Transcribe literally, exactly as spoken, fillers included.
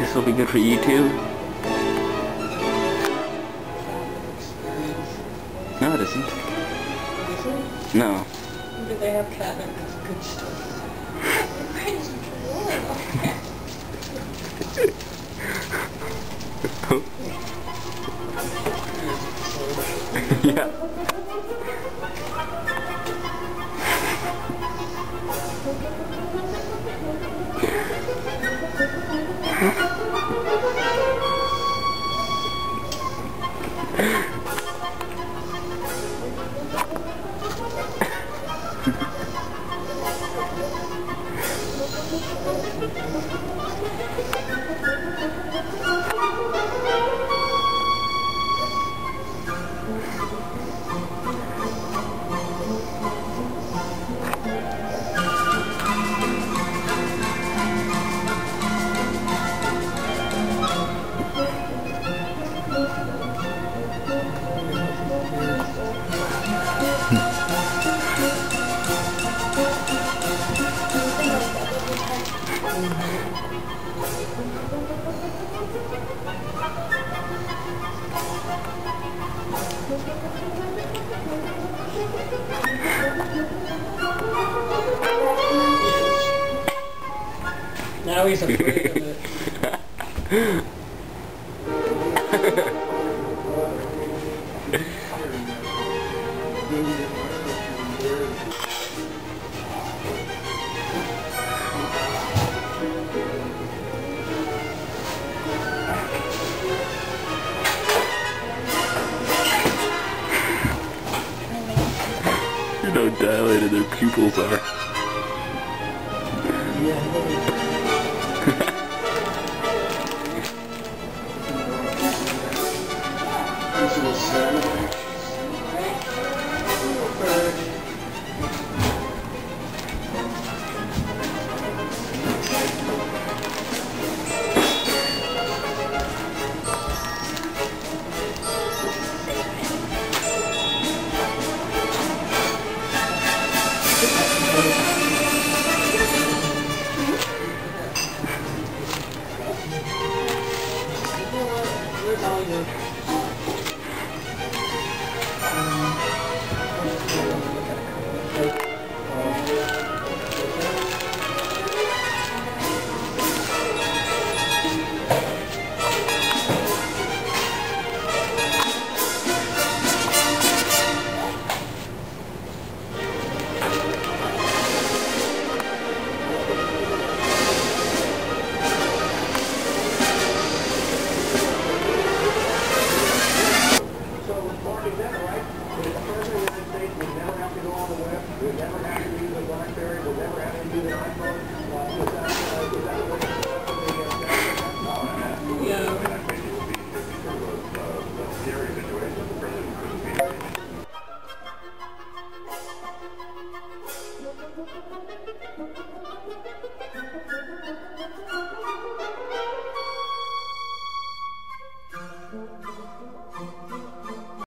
This will be good for YouTube. No, it isn't. Isn't it? No. Do they have cabinet good stuff? Yeah. Now he's afraid of it. You know how dilated their pupils are. Yeah.